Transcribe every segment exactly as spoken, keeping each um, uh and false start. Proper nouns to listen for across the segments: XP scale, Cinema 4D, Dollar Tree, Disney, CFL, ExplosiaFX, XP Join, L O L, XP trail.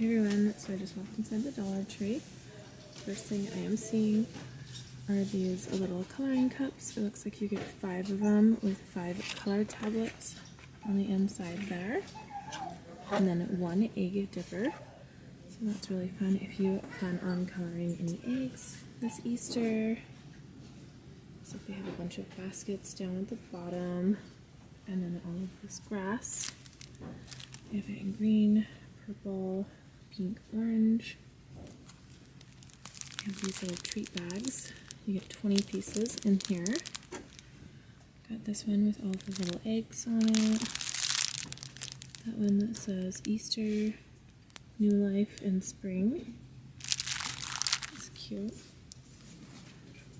Hey everyone, so I just walked inside the Dollar Tree. First thing I am seeing are these little coloring cups. It looks like you get five of them with five color tablets on the inside there. And then one egg dipper. So that's really fun if you plan on coloring any eggs this Easter. So we have a bunch of baskets down at the bottom. And then all of this grass. We have it in green, purple, pink, orange. We have these little treat bags. You get twenty pieces in here. Got this one with all the little eggs on it. That one that says Easter, New Life, and Spring. It's cute.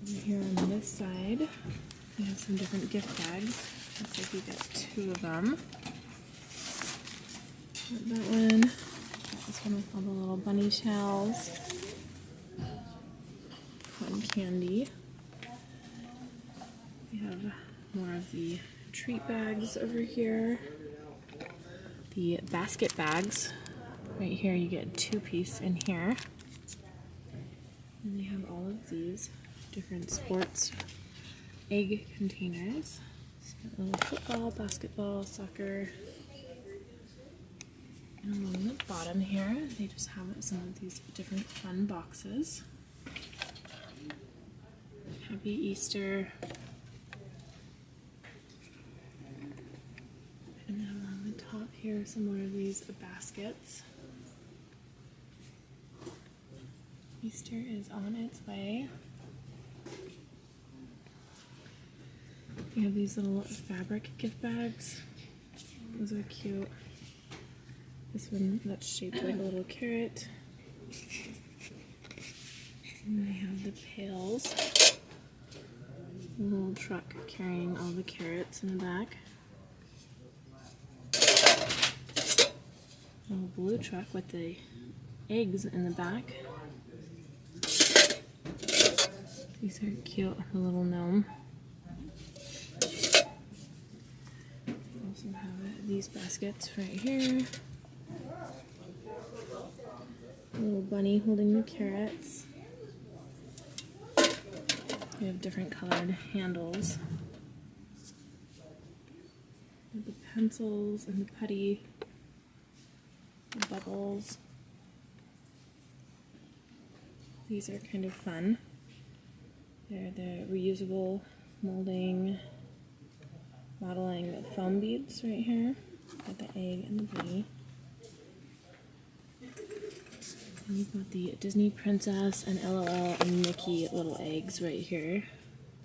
Over here on this side, we have some different gift bags. Looks like you get two of them. Got that one. Got this one with all the little bunny shells. Cotton candy. We have more of the treat bags over here. The basket bags. Right here you get two piece in here. And they have all of these different sports egg containers. So you got little football, basketball, soccer. And along the bottom here, they just have some of these different fun boxes. Happy Easter. And then along the top here are some more of these baskets. Easter is on its way. We have these little fabric gift bags. Those are cute. This one that's shaped like a little carrot. And they have the pails. A little truck carrying all the carrots in the back. A little blue truck with the eggs in the back. These are cute, the little gnome. We also have these baskets right here. Little bunny holding the carrots. We have different colored handles. We have the pencils and the putty, the bubbles. These are kind of fun. They're the reusable molding, modeling foam beads right here. Got the egg and the bunny. We've got the Disney Princess and L O L and Mickey little eggs right here.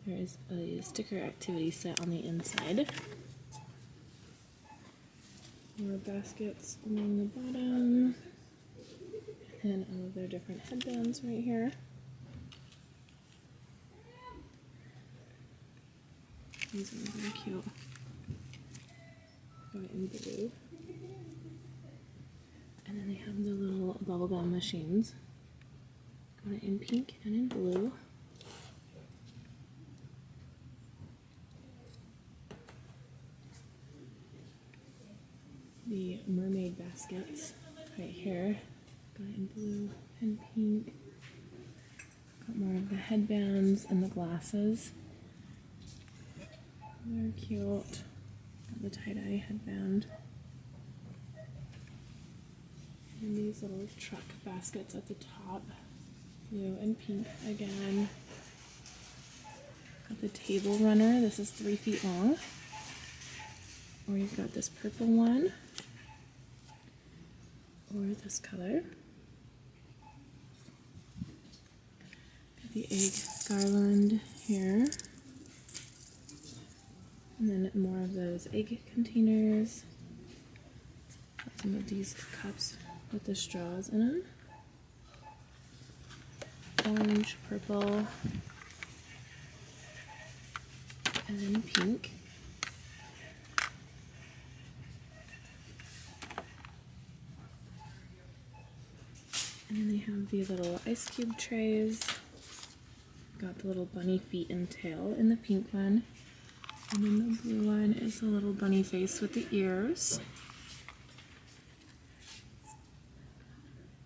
There is a sticker activity set on the inside. More baskets along the bottom. And all of their different headbands right here. These ones are cute. Got it in blue. And then they have the little bubblegum machines. Got it in pink and in blue. The mermaid baskets right here. Got it in blue and pink. Got more of the headbands and the glasses. They're cute. Got the tie-dye headband. And these little truck baskets at the top, blue and pink again. Got the table runner, this is three feet long. Or you've got this purple one, or this color. Got the egg garland here. And then more of those egg containers. Got some of these cups with the straws in them. Orange, purple, and then pink. And then they have the little ice cube trays. Got the little bunny feet and tail in the pink one. And then the blue one is the little bunny face with the ears.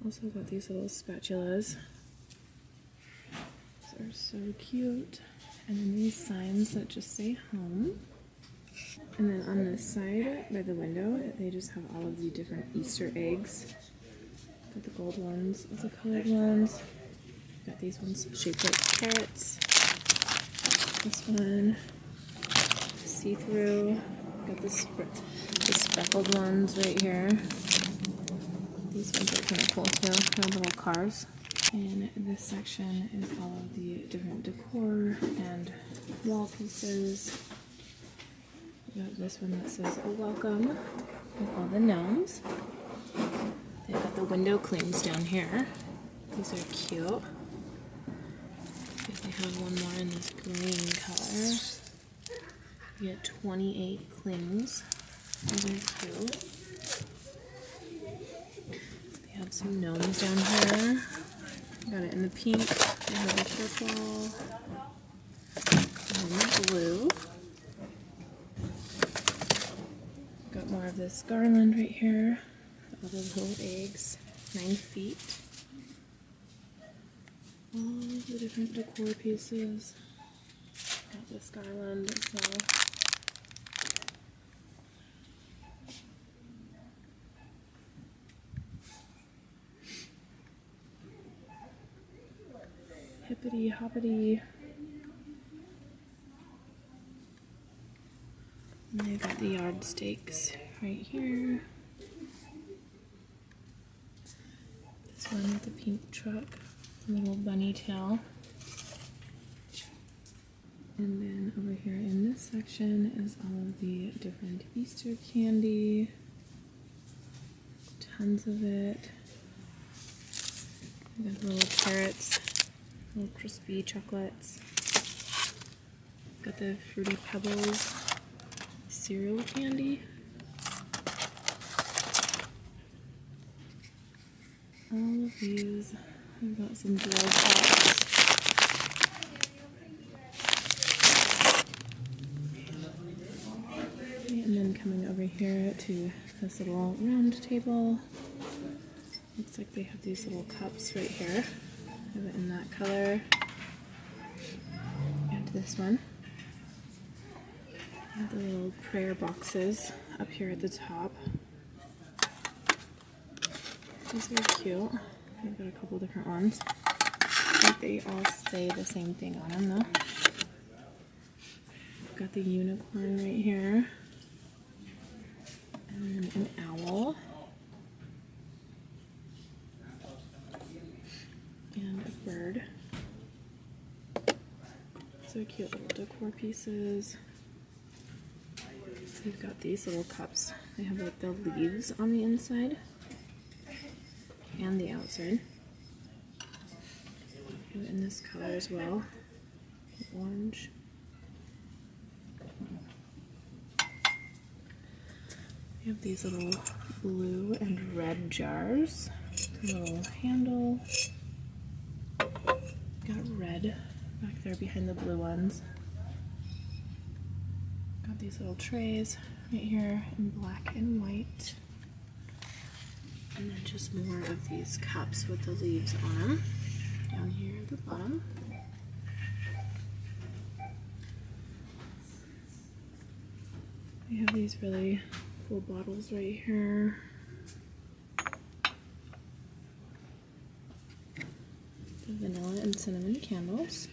Also got these little spatulas. These are so cute. And then these signs that just say home. And then on this side by the window, they just have all of the different Easter eggs. Got the gold ones with the colored ones. Got these ones shaped like carrots. This one, see-through. Got the, sp the speckled ones right here. These ones are kind of cool too, kind of little cars. And this section is all of the different decor and wall pieces. We got this one that says welcome with all the gnomes. They've got the window clings down here. These are cute. I have one more in this green color. You get twenty-eight clings. These are cute. They have some gnomes down here. Got it in the pink, they have the purple, and the blue. Got more of this garland right here. All the gold eggs, nine feet. All of the different decor pieces. Got this garland as well. Hippity hoppity. And they've got the yard stakes right here. This one with the pink truck. Little bunny tail. And then over here in this section is all of the different Easter candy. Tons of it. We got little carrots, little crispy chocolates. Got the Fruity Pebbles cereal candy. All of these. We've got some drill pots. Okay, and then coming over here to this little round table. Looks like they have these little cups right here. I have it in that color. And this one. And the little prayer boxes up here at the top. These are cute. I've got a couple different ones. I think they all say the same thing on them though. I've got the unicorn right here. And an owl. And a bird. So cute little decor pieces. They've got these little cups. They have like the leaves on the inside and the outside. And in this color as well, orange. We have these little blue and red jars. The little handle. Got red back there behind the blue ones. Got these little trays right here in black and white. And then just more of these cups with the leaves on them, down here at the bottom. We have these really cool bottles right here. The vanilla and cinnamon candles.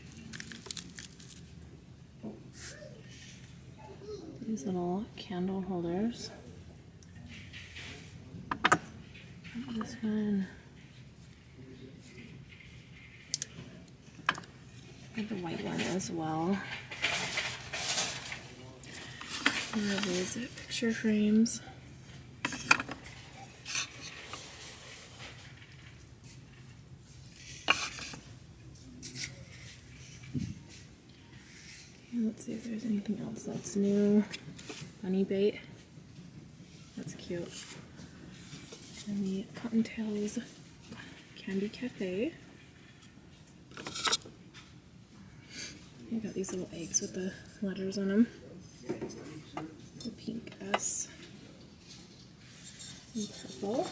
These little candle holders. This one, and the white one as well. Here are these picture frames. Okay, let's see if there's anything else that's new. Bunny bait. That's cute. And the Cottontails Candy Cafe. They got these little eggs with the letters on them. The pink S and purple.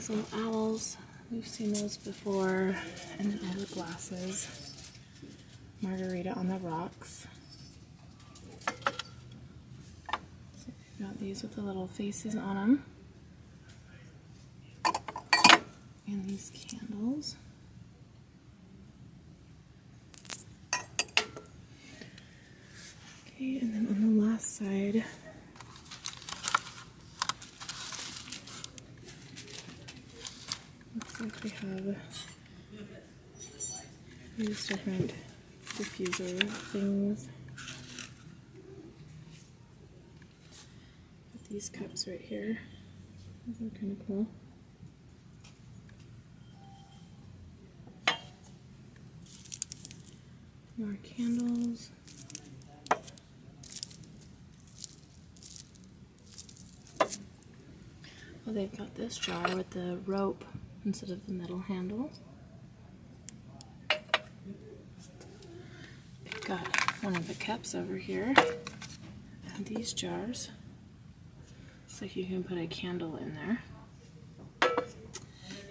those little owls. We've seen those before. And then all the glasses. Margarita on the rocks. So we've got these with the little faces on them. And these candles. Okay, and then on the last side, looks like we have these different diffuser things. With these cups right here. Those are kind of cool. More candles. Oh, they've got this jar with the rope instead of the metal handle. They've got one of the cups over here. And these jars. Looks like you can put a candle in there.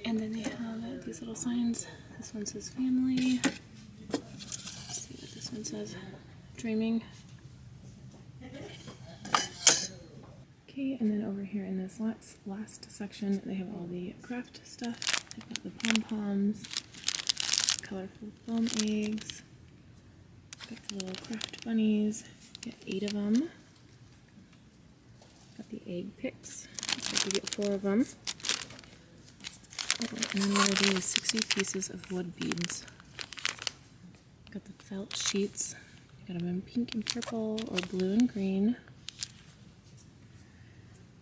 And then they have these little signs. This one says family. This one says dreaming. Okay, and then over here in this last, last section, they have all the craft stuff. They've got the pom-poms, colorful foam eggs, got the little craft bunnies. Got eight of them. Got the egg picks. Looks like we get four of them. Oh, and then there are these sixty pieces of wood beads. Got the felt sheets. Got them in pink and purple, or blue and green.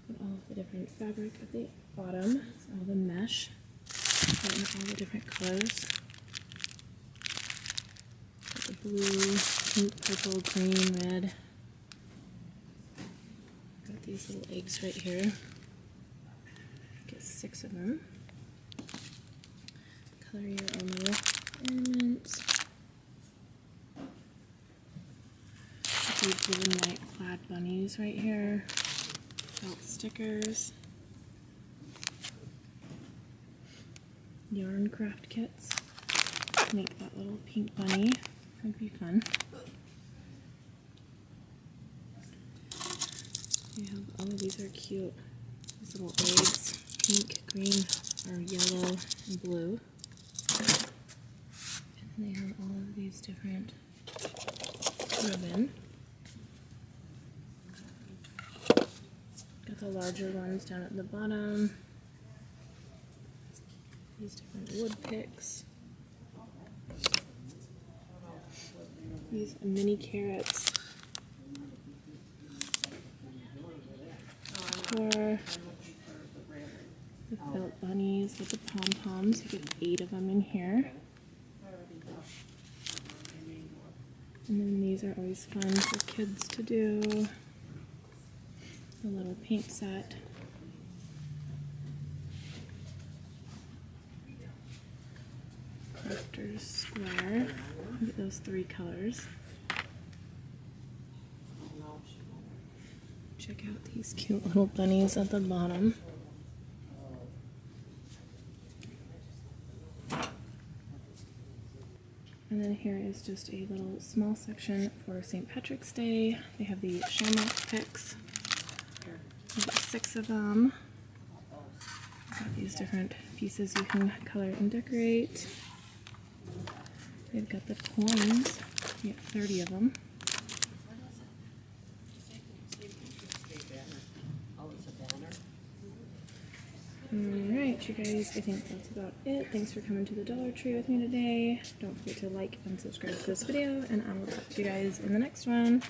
Got all of the different fabric at the bottom. So all the mesh. Got all the different colors. Got the blue, pink, purple, green, red. Got these little eggs right here. Got six of them. Color your own little ornaments. These blue and white plaid bunnies right here, felt stickers, yarn craft kits. Make that little pink bunny. That'd be fun. We have all of these are cute. These little eggs, pink, green, or yellow, and blue. And then they have all of these different ribbon. The larger ones down at the bottom. These different wood picks. These mini carrots. Or the felt bunnies with the pom-poms. You get eight of them in here. And then these are always fun for kids to do. A little paint set. Crafter's Square. Look at those three colors. Check out these cute little bunnies at the bottom. And then here is just a little small section for Saint Patrick's Day. They have the shamrock picks. Six of them. Got these different pieces you can color and decorate. They've got the coins. You get thirty of them. Alright, you guys, I think that's about it. Thanks for coming to the Dollar Tree with me today. Don't forget to like and subscribe to this video, and I will talk to you guys in the next one.